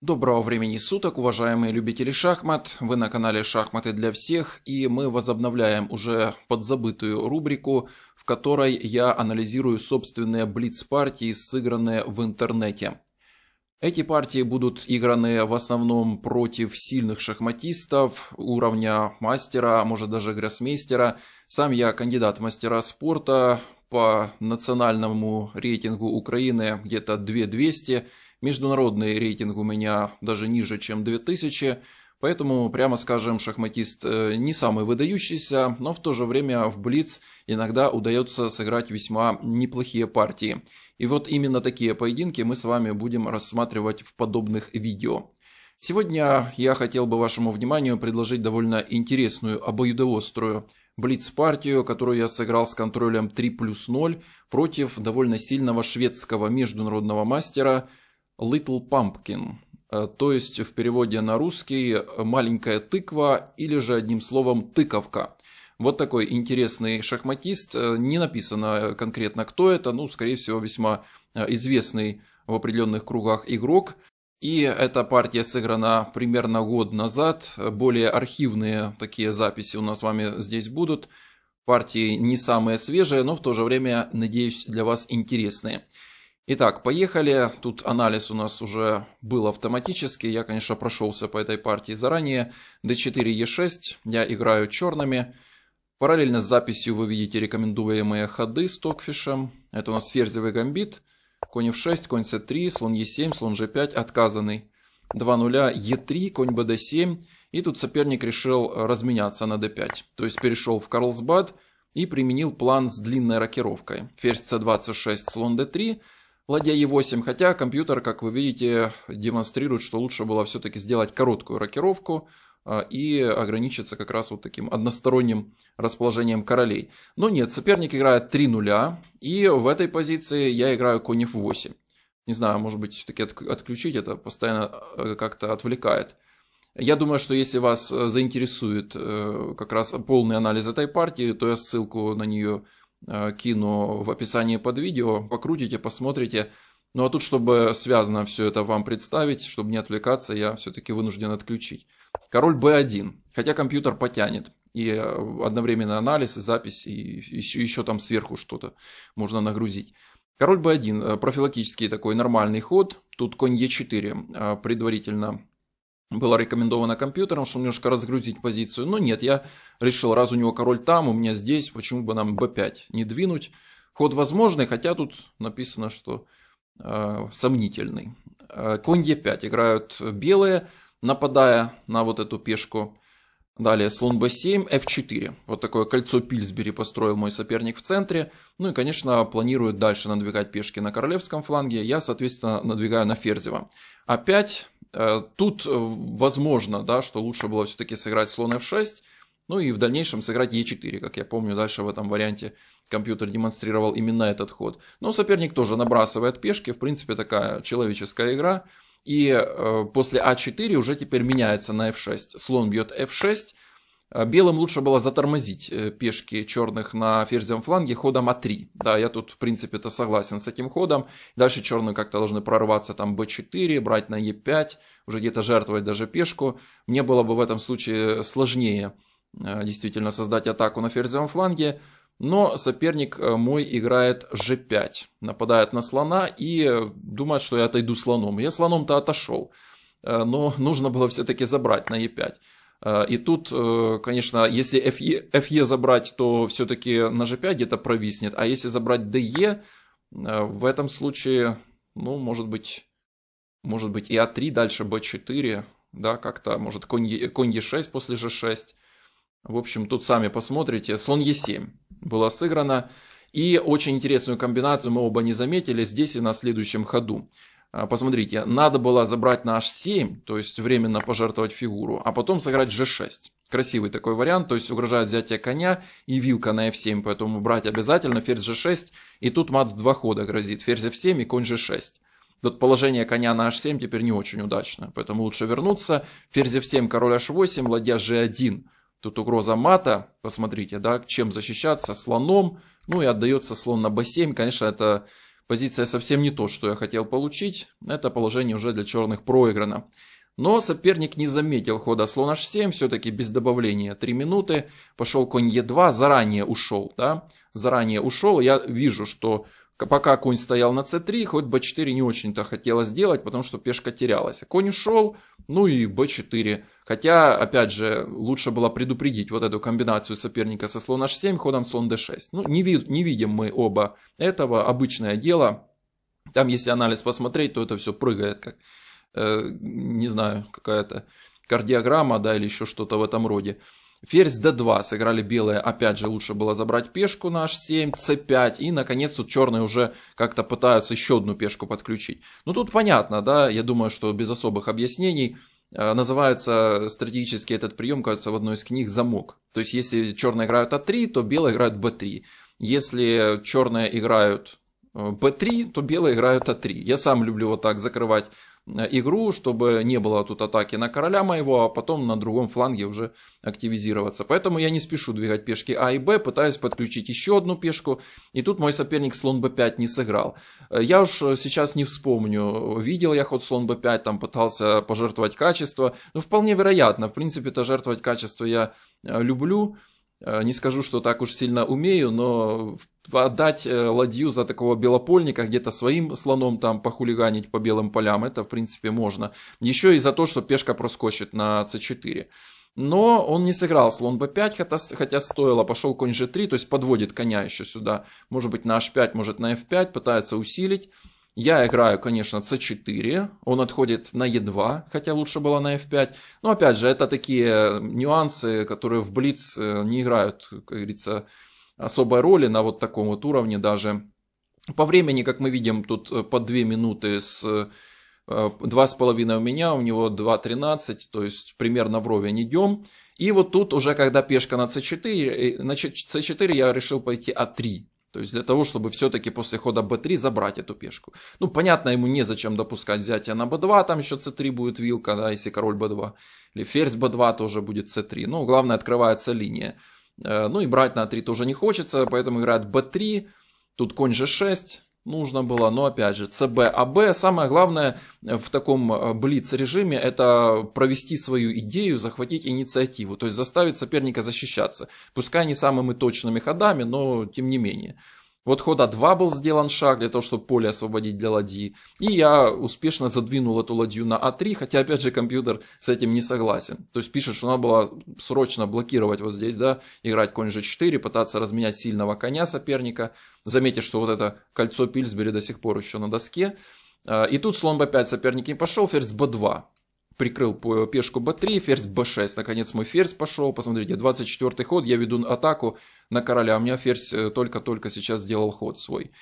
Доброго времени суток, уважаемые любители шахмат, вы на канале «Шахматы для всех», и мы возобновляем уже подзабытую рубрику, в которой я анализирую собственные блиц-партии, сыгранные в интернете. Эти партии будут играны в основном против сильных шахматистов уровня мастера, может даже гроссмейстера. Сам я кандидат в мастера спорта, по национальному рейтингу Украины где-то 2200. Международный рейтинг у меня даже ниже, чем 2000, поэтому, прямо скажем, шахматист не самый выдающийся, но в то же время в блиц иногда удается сыграть весьма неплохие партии. И вот именно такие поединки мы с вами будем рассматривать в подобных видео. Сегодня я хотел бы вашему вниманию предложить довольно интересную обоюдоострую блиц-партию, которую я сыграл с контролем 3+0 против довольно сильного шведского международного мастера Little Pumpkin, то есть в переводе на русский «маленькая тыква» или же одним словом «тыковка». Вот такой интересный шахматист, не написано конкретно кто это, ну скорее всего весьма известный в определенных кругах игрок. И эта партия сыграна примерно год назад, более архивные такие записи у нас с вами здесь будут. Партии не самые свежие, но в то же время, надеюсь, для вас интересные. Итак, поехали. Тут анализ у нас уже был автоматически, я, конечно, прошелся по этой партии заранее. d4, e6, я играю черными. Параллельно с записью вы видите рекомендуемые ходы с токфишем. Это у нас ферзевый гамбит. Конь f6, конь c3, слон e7, слон g5, отказанный. 2-0, e3, конь bd7. И тут соперник решил разменяться на d5. То есть перешел в Карлсбад и применил план с длинной рокировкой. Ферзь c2, c6, слон d3, ладья e8. Хотя компьютер, как вы видите, демонстрирует, что лучше было все-таки сделать короткую рокировку и ограничиться как раз вот таким односторонним расположением королей. Но нет, соперник играет 3-0, и в этой позиции я играю конь f8. Не знаю, может быть, все-таки отключить это, постоянно как-то отвлекает. Я думаю, что если вас заинтересует как раз полный анализ этой партии, то я ссылку на нее кину в описании под видео, покрутите, посмотрите. Ну а тут, чтобы связано все это вам представить, чтобы не отвлекаться, я все-таки вынужден отключить. Король b1, хотя компьютер потянет. И одновременно анализ, и запись, и еще там сверху что-то можно нагрузить. Король b1, профилактический такой нормальный ход. Тут конь e4 предварительно было рекомендовано компьютером, чтобы немножко разгрузить позицию. Но нет, я решил, раз у него король там, у меня здесь, почему бы нам b5 не двинуть. Ход возможный, хотя тут написано, что сомнительный. Конь e5 играют белые, нападая на вот эту пешку. Далее слон b7, f4. Вот такое кольцо Пильсбери построил мой соперник в центре. Ну и, конечно, планирует дальше надвигать пешки на королевском фланге. Я, соответственно, надвигаю на ферзева. Опять тут возможно, да, что лучше было все-таки сыграть слон f6. Ну и в дальнейшем сыграть e4, как я помню, дальше в этом варианте компьютер демонстрировал именно этот ход. Но соперник тоже набрасывает пешки, в принципе такая человеческая игра. И после a4 уже теперь меняется на f6. Слон бьет f6. Белым лучше было затормозить пешки черных на ферзевом фланге ходом a3. Да, я тут в принципе-то согласен с этим ходом. Дальше черные как-то должны прорваться там b4, брать на e5, уже где-то жертвовать даже пешку. Мне было бы в этом случае сложнее действительно создать атаку на ферзевом фланге. Но соперник мой играет g5, нападает на слона и думает, что я отойду слоном. Я слоном-то отошел, но нужно было все-таки забрать на e5. И тут, конечно, если fe забрать, то все-таки на g5 где-то провиснет. А если забрать de, в этом случае, ну, может быть и a3, дальше b4, да, как-то, может, конь e6 после g6. В общем, тут сами посмотрите. Слон e7 было сыграно. И очень интересную комбинацию мы оба не заметили здесь и на следующем ходу. Посмотрите, надо было забрать на h7, то есть временно пожертвовать фигуру, а потом сыграть g6. Красивый такой вариант, то есть угрожает взятие коня и вилка на f7, поэтому брать обязательно, ферзь g6. И тут мат в два хода грозит, ферзь f7 и конь g6. Тут положение коня на h7 теперь не очень удачно, поэтому лучше вернуться. Ферзь f7, король h8, ладья g1. Тут угроза мата, посмотрите, да, чем защищаться, слоном, ну и отдается слон на b7, конечно, это Позиция совсем не то, что я хотел получить. Это положение уже для черных проиграно. Но соперник не заметил хода слон h7, все-таки без добавления 3 минуты. Пошел конь e2, заранее ушел. Да? Заранее ушел, я вижу, что пока конь стоял на c3, хоть b4 не очень-то хотелось делать, потому что пешка терялась. А конь ушел, ну и b4. Хотя, опять же, лучше было предупредить вот эту комбинацию соперника со слон h7, ходом слон d6. Ну, не видим мы оба этого, обычное дело. Там, если анализ посмотреть, то это все прыгает как... не знаю, какая-то кардиограмма, да, или еще что-то в этом роде. Ферзь d2 сыграли белые, опять же, лучше было забрать пешку на h7, c5, и, наконец, тут черные уже как-то пытаются еще одну пешку подключить. Ну, тут понятно, да, я думаю, что без особых объяснений. Называется стратегически этот прием, кажется, в одной из книг «Замок». То есть, если черные играют a3, то белые играют b3. Если черные играют b3, то белые играют a3. Я сам люблю вот так закрывать игру, чтобы не было тут атаки на короля моего, а потом на другом фланге уже активизироваться. Поэтому я не спешу двигать пешки А и Б, пытаюсь подключить еще одну пешку. И тут мой соперник слон Б5 не сыграл. Я уж сейчас не вспомню, видел я ход слон Б5, там пытался пожертвовать качество. Ну, вполне вероятно, в принципе-то жертвовать качество я люблю. Не скажу, что так уж сильно умею, но отдать ладью за такого белопольника, где-то своим слоном там похулиганить по белым полям, это в принципе можно. Еще и за то, что пешка проскочит на c4. Но он не сыграл слон b5, хотя стоило, пошел конь g3, то есть подводит коня еще сюда. Может быть на h5, может на f5, пытается усилить. Я играю, конечно, c4, он отходит на e2, хотя лучше было на f5. Но опять же, это такие нюансы, которые в блиц не играют, как говорится, особой роли на вот таком вот уровне даже. По времени, как мы видим, тут по 2 минуты с 2,5 у меня, у него 2,13, то есть примерно вровень идем. И вот тут уже, когда пешка на c4 я решил пойти a3. То есть для того, чтобы все-таки после хода b3 забрать эту пешку. Ну, понятно, ему незачем допускать взятие на b2, там еще c3 будет вилка, да, если король b2. Или ферзь b2 тоже будет c3. Ну, главное, открывается линия. Ну, и брать на a3 тоже не хочется, поэтому играет b3. Тут конь g6 нужно было, но опять же, cb, ab. Самое главное в таком блиц-режиме это провести свою идею, захватить инициативу. То есть заставить соперника защищаться. Пускай не самыми точными ходами, но тем не менее. Вот ход a2 был сделан шаг для того, чтобы поле освободить для ладьи. И я успешно задвинул эту ладью на a3, хотя опять же компьютер с этим не согласен. То есть пишет, что надо было срочно блокировать вот здесь, да, играть конь g4, пытаться разменять сильного коня соперника. Заметьте, что вот это кольцо Пильсбери до сих пор еще на доске. И тут слон b5 соперник не пошел, ферзь b2. Прикрыл пешку b3, ферзь b6. Наконец мой ферзь пошел. Посмотрите, 24-й ход, я веду атаку на короля. У меня ферзь только-только сейчас сделал ход свой.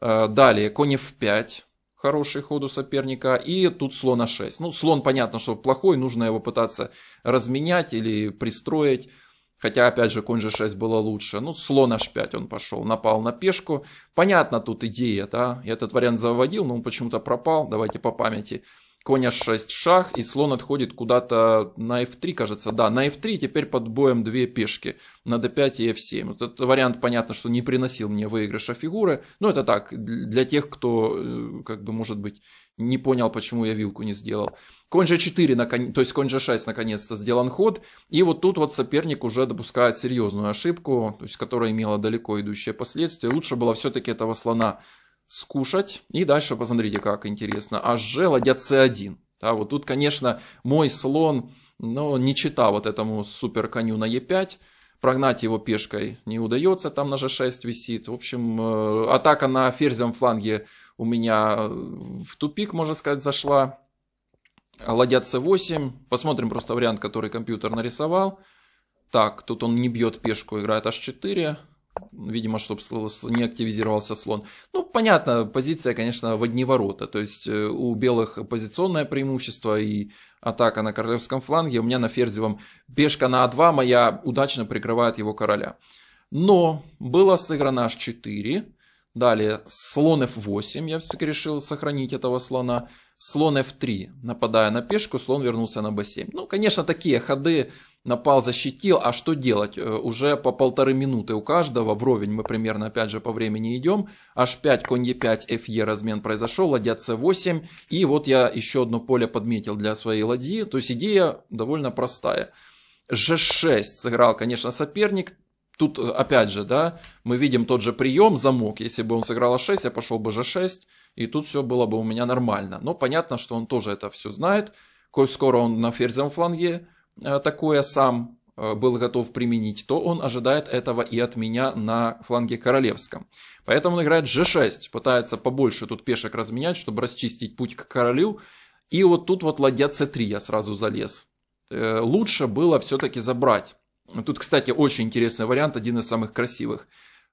Далее, конь f5. Хороший ход у соперника. И тут слон a6. Ну, слон, понятно, что плохой. Нужно его пытаться разменять или пристроить. Хотя, опять же, конь g6 было лучше. Ну, слон h5 он пошел, напал на пешку. Понятно тут идея, да? Я этот вариант заводил, но он почему-то пропал. Давайте по памяти. Конь h6 шах, и слон отходит куда-то на f3, кажется. Да, на f3, теперь под боем две пешки. На d5 и f7. Вот этот вариант, понятно, что не приносил мне выигрыша фигуры. Но это так, для тех, кто, как бы, может быть, не понял, почему я вилку не сделал. Конь g4, то есть конь g6, наконец-то сделан ход. И вот тут вот соперник уже допускает серьезную ошибку, то есть, которая имела далеко идущие последствия. Лучше было все-таки этого слона скушать. И дальше посмотрите, как интересно. HG, ладья C1. Да, вот тут, конечно, мой слон, но не чита вот этому супер коню на E5. Прогнать его пешкой не удается. Там на G6 висит. В общем, атака на ферзевом фланге у меня в тупик, можно сказать, зашла. Ладья C8. Посмотрим просто вариант, который компьютер нарисовал. Так, тут он не бьет пешку, играет H4. Видимо, чтобы не активизировался слон. Ну, понятно, позиция, конечно, в одни ворота. То есть у белых позиционное преимущество и атака на королевском фланге. У меня на ферзевом пешка на А2 моя удачно прикрывает его короля. Но было сыграно H4. Далее слон F8. Я все-таки решил сохранить этого слона. Слон F3. Нападая на пешку, слон вернулся на B7. Ну, конечно, такие ходы напал, защитил, а что делать? Уже по 1,5 минуты у каждого, вровень мы примерно опять же по времени идем, h5, конь e5, fe размен произошел, ладья c8, и вот я еще одно поле подметил для своей ладьи, то есть идея довольно простая. g6 сыграл, конечно, соперник. Тут, опять же, да, мы видим тот же прием, замок. Если бы он сыграл А6, я пошел бы Ж6, и тут все было бы у меня нормально. Но понятно, что он тоже это все знает. Коль скоро он на ферзевом фланге такое сам был готов применить, то он ожидает этого и от меня на фланге королевском. Поэтому он играет G6, пытается побольше тут пешек разменять, чтобы расчистить путь к королю. И вот тут вот ладья C3 я сразу залез. Лучше было все-таки забрать. Тут, кстати, очень интересный вариант, один из самых красивых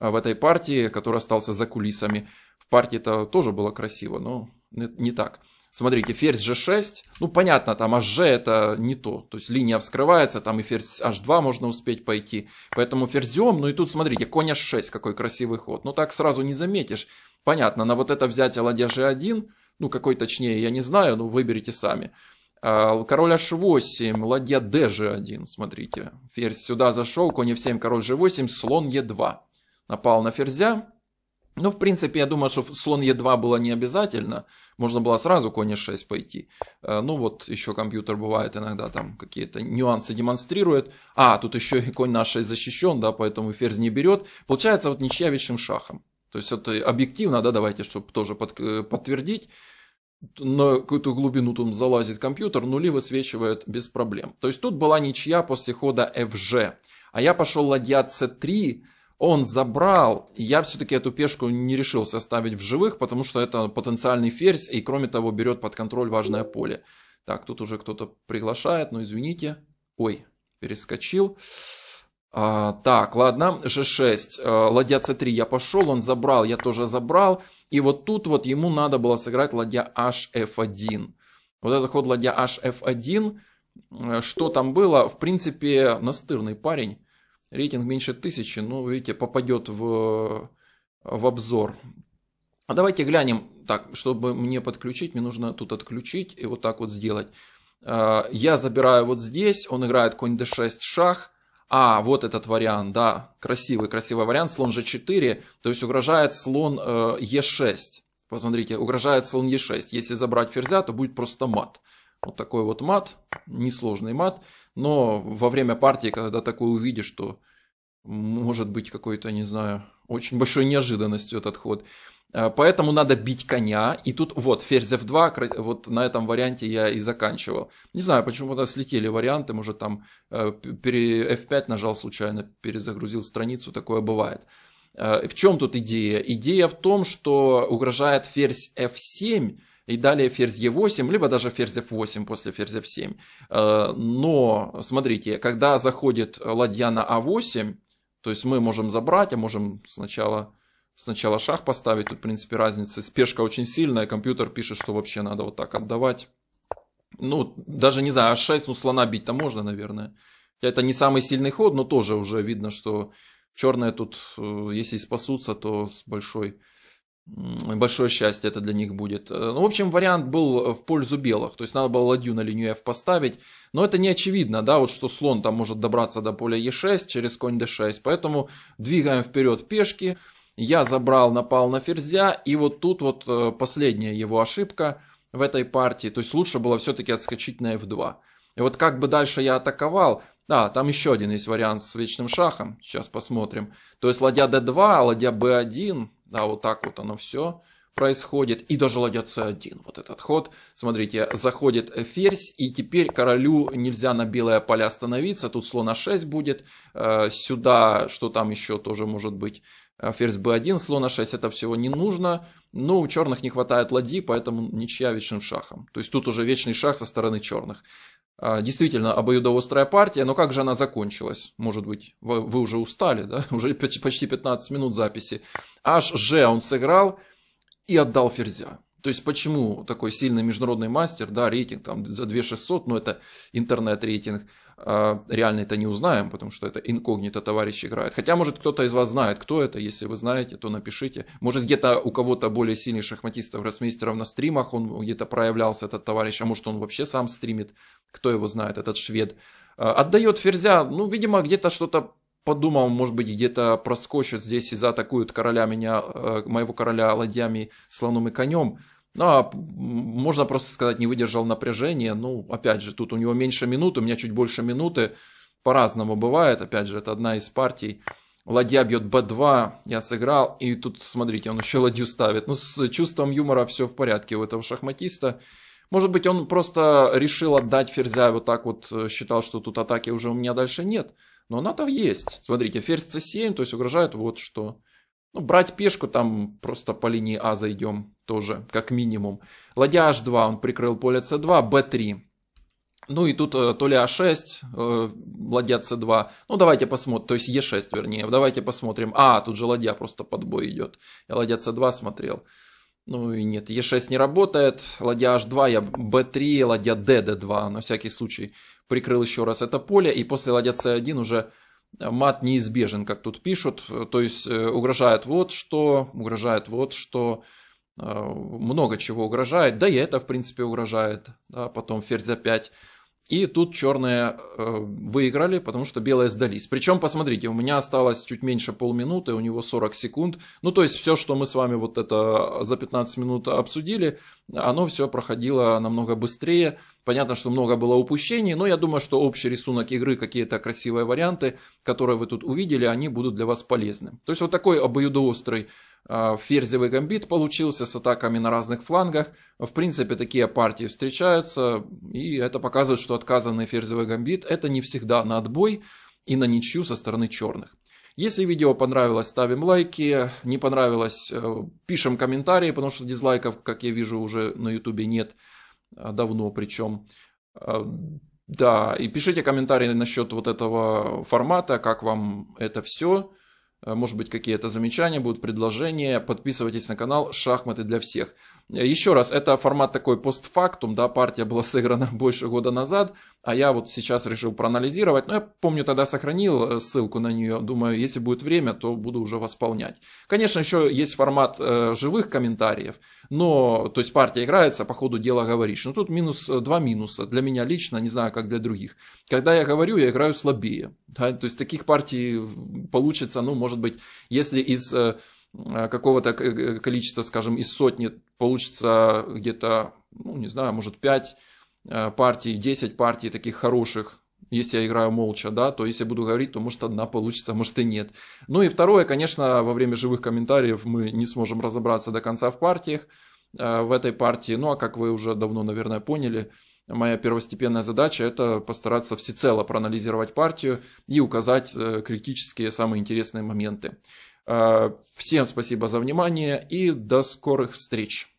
в этой партии, который остался за кулисами. В партии-то тоже было красиво, но не так. Смотрите, ферзь g6, ну понятно, там hg это не то, то есть линия вскрывается, там и ферзь h2 можно успеть пойти, поэтому ферзем, ну и тут смотрите, конь h6, какой красивый ход, ну так сразу не заметишь. Понятно, на вот это взятие ладья g1, ну какой точнее я не знаю, ну выберите сами. Король h8, ладья d g1, смотрите. Ферзь сюда зашел, конь f7, король g8, слон e2. Напал на ферзя. Ну, в принципе, я думаю, что слон e2 было не обязательно. Можно было сразу конь h6 пойти. Ну, вот еще компьютер бывает иногда там какие-то нюансы демонстрирует. А, тут еще и конь на h6 защищен, да, поэтому ферзь не берет. Получается вот ничья вещим шахом. То есть это объективно, да, давайте, чтобы тоже подтвердить. На какую-то глубину там залазит компьютер, нули высвечивает без проблем. То есть тут была ничья после хода fg. А я пошел ладья c3, он забрал. Я все-таки эту пешку не решился ставить в живых, потому что это потенциальный ферзь, и кроме того берет под контроль важное поле. Так, тут уже кто-то приглашает, но извините. Ой, перескочил. Так, ладно, g6, ладья c3 я пошел, он забрал, я тоже забрал. И вот тут вот ему надо было сыграть ладья hf1. Вот этот ход ладья hf1, что там было? В принципе, настырный парень, рейтинг меньше 1000, ну, видите, попадет в обзор. А давайте глянем, так, чтобы мне подключить, мне нужно тут отключить и вот так вот сделать. Я забираю вот здесь, он играет конь d6 шах. А, вот этот вариант, да, красивый вариант, слон g4, то есть угрожает слон e6. Посмотрите, угрожает слон e6. Если забрать ферзя, то будет просто мат. Вот такой вот мат, несложный мат, но во время партии, когда такое увидишь, то может быть какой-то, не знаю, очень большой неожиданностью этот ход. Поэтому надо бить коня, и тут вот ферзь f2, вот на этом варианте я и заканчивал. Не знаю, почему-то слетели варианты, может там f5 нажал случайно, перезагрузил страницу, такое бывает. В чем тут идея? Идея в том, что угрожает ферзь f7 и далее ферзь e8, либо даже ферзь f8 после ферзь f7. Но, смотрите, когда заходит ладья на a8, то есть мы можем забрать, а можем сначала шах поставить, тут в принципе разница, спешка очень сильная, компьютер пишет, что вообще надо вот так отдавать. Ну, даже не знаю, h6, ну слона бить-то можно, наверное. Это не самый сильный ход, но тоже уже видно, что черные тут, если спасутся, то с большое счастье это для них будет. Ну, в общем, вариант был в пользу белых, то есть надо было ладью на линию f поставить, но это не очевидно, да, вот что слон там может добраться до поля e6 через конь d6, поэтому двигаем вперед пешки. Я забрал, напал на ферзя, и вот тут вот последняя его ошибка в этой партии. То есть лучше было все-таки отскочить на f2. И вот как бы дальше я атаковал, да, там еще один есть вариант с вечным шахом, сейчас посмотрим. То есть ладья d2, ладья b1, да, вот так вот оно все происходит. И даже ладья c1, вот этот ход. Смотрите, заходит ферзь, и теперь королю нельзя на белое поля становиться. Тут слон a6 будет, сюда, что там еще тоже может быть. Ферзь b1, слон a6, это всего не нужно. Но у черных не хватает ладьи, поэтому ничья вечным шахом. То есть тут уже вечный шах со стороны черных. Действительно, обоюдоострая партия, но как же она закончилась? Может быть, вы уже устали, да? Уже почти 15 минут записи. Hg он сыграл и отдал ферзя. То есть почему такой сильный международный мастер, да, рейтинг там за 2600, но это интернет-рейтинг, реально это не узнаем, потому что это инкогнито товарищ играет. Хотя, может, кто-то из вас знает, кто это, если вы знаете, то напишите. Может, где-то у кого-то более сильных шахматистов, гроссмейстеров на стримах, он где-то проявлялся, этот товарищ, а может, он вообще сам стримит, кто его знает, этот швед. Отдает ферзя, ну, видимо, где-то что-то подумал, может быть, где-то проскочит здесь и заатакуют короля меня, моего короля ладьями, слоном и конем. Ну, а можно просто сказать, не выдержал напряжения. Ну, опять же, тут у него меньше минуты, у меня чуть больше минуты. По-разному бывает. Опять же, это одна из партий. Ладья бьет b2, я сыграл. И тут, смотрите, он еще ладью ставит. Ну, с чувством юмора все в порядке у этого шахматиста. Может быть, он просто решил отдать ферзя, вот так вот считал, что тут атаки уже у меня дальше нет. Но она-то есть. Смотрите, ферзь c7, то есть угрожает вот что. Ну, брать пешку там просто по линии А зайдем тоже, как минимум. Ладья h2, он прикрыл поле c2, b3. Ну и тут то ли a6, ладья c2. Ну давайте посмотрим, то есть e6 вернее. Давайте посмотрим. А, тут же ладья просто под бой идет. Я ладья c2 смотрел. Ну и нет, e6 не работает. Ладья h2, я b3, ладья d2. На всякий случай прикрыл еще раз это поле. И после ладья c1 уже... Мат неизбежен, как тут пишут, то есть угрожает вот что, много чего угрожает, да и это в принципе угрожает, да, потом ферзь a5, и тут черные выиграли, потому что белые сдались. Причем, посмотрите, у меня осталось чуть меньше полминуты, у него 40 секунд, ну то есть все, что мы с вами вот это за 15 минут обсудили, оно все проходило намного быстрее. Понятно, что много было упущений, но я думаю, что общий рисунок игры, какие-то красивые варианты, которые вы тут увидели, они будут для вас полезны. То есть вот такой обоюдоострый ферзевый гамбит получился с атаками на разных флангах. В принципе, такие партии встречаются, и это показывает, что отказанный ферзевый гамбит это не всегда на отбой и на ничью со стороны черных. Если видео понравилось, ставим лайки, не понравилось, пишем комментарии, потому что дизлайков, как я вижу, уже на ютубе нет. Давно причем. Да, и пишите комментарии насчет вот этого формата, как вам это все. Может быть, какие-то замечания будут, предложения. Подписывайтесь на канал «Шахматы для всех». Еще раз, это формат такой постфактум, да, партия была сыграна больше года назад, а я вот сейчас решил проанализировать. Но я помню, тогда сохранил ссылку на нее. Думаю, если будет время, то буду уже восполнять. Конечно, еще есть формат живых комментариев, но, то есть партия играется, по ходу дела говоришь. Но тут минус, два минуса для меня лично, не знаю, как для других. Когда я говорю, я играю слабее. Да? То есть таких партий получится, ну, может быть, если из... какого-то количества, скажем, из сотни получится где-то, ну, не знаю, может 5 партий, 10 партий таких хороших, если я играю молча, да, то если буду говорить, то может одна получится, может и нет. Ну и второе, конечно, во время живых комментариев мы не сможем разобраться до конца в партиях, в этой партии, ну а как вы уже давно, наверное, поняли, моя первостепенная задача – это постараться всецело проанализировать партию и указать критические, самые интересные моменты. Всем спасибо за внимание и до скорых встреч!